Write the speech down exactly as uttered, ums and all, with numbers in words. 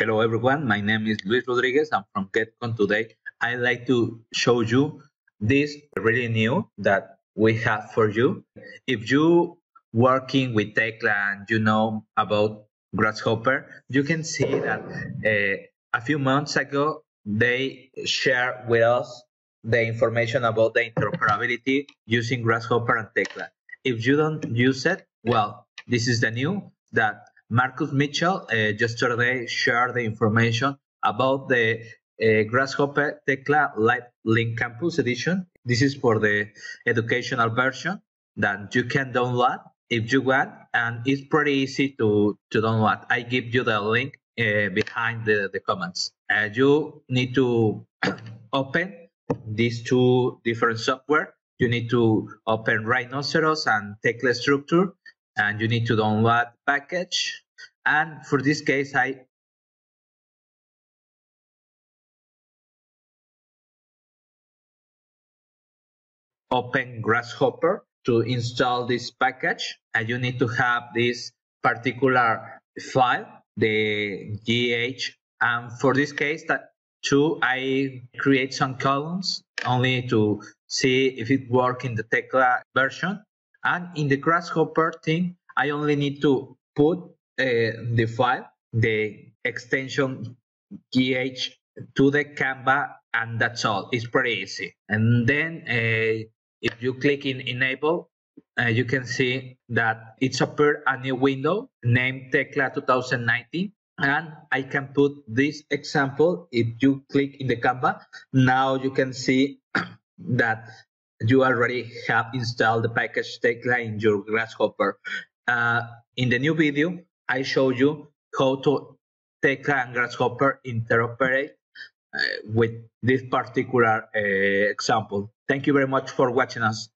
Hello everyone, my name is Luis Rodriguez. I'm from GEDCOM. Today I'd like to show you this really new that we have for you. If you working with Tekla and you know about Grasshopper, you can see that uh, a few months ago they shared with us the information about the interoperability using Grasshopper and Tekla. If you don't use it, well, this is the new that Marcus Mitchell uh, yesterday shared the information about the uh, Grasshopper Tekla Light Link Campus Edition. This is for the educational version that you can download if you want, and it's pretty easy to, to download. I give you the link uh, behind the, the comments. Uh, you need to open these two different software. You need to open Rhinoceros and Tekla Structure, and you need to download package. And for this case, I open Grasshopper to install this package. And you need to have this particular file, the G H. And for this case, that too, I create some columns only to see if it works in the Tekla version. And in the Grasshopper thing, I only need to put uh, the file, the extension G H to the Canva, and that's all. It's pretty easy. And then uh, if you click in Enable, uh, you can see that it's appeared a new window named Tekla two thousand nineteen. And I can put this example. If you click in the Canva, now you can see that you already have installed the package Tekla in your Grasshopper. Uh, in the new video, I show you how to Tekla and Grasshopper interoperate uh, with this particular uh, example. Thank you very much for watching us.